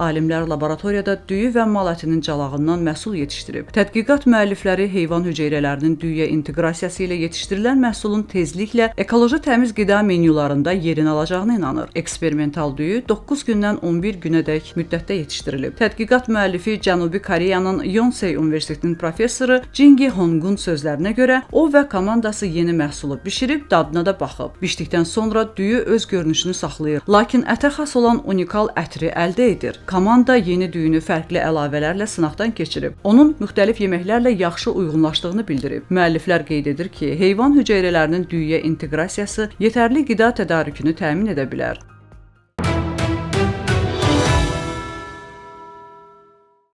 alimlər laboratoriyada düyü və mal ətinin calağından məhsul yetişdirib. Tədqiqat müəllifləri heyvan hüceyrələrinin düyüyə inteqrasiyası ilə yetişdirilən məhsulun tezliklə ekoloji təmiz qida menyularında yerini alacağına inanır. Eksperimental düyü 9 gündən 11 günədək müddətdə yetişdirilib. Tədqiqat müəllifi Cənubi Koreyanın Yonsei Universitetinin professoru Jingyi Hong'un sözlərinə görə o və komandası yeni məhsulu bişirib, dadına da baxıb. Bişdikdən sonra düyü öz görünüşünü saxlayır, lakin ətə xas olan unikal ətri əldə edir. Komanda yeni düyünü fərqli əlavələrlə sınaqdan keçirib, onun müxtəlif yeməklərlə yaxşı uyğunlaşdığını bildirib. Müəlliflər qeyd edir ki, heyvan hüceyrələrinin düyüyə inteqrasiyası yetərli qida tədarükünü təmin edə bilər.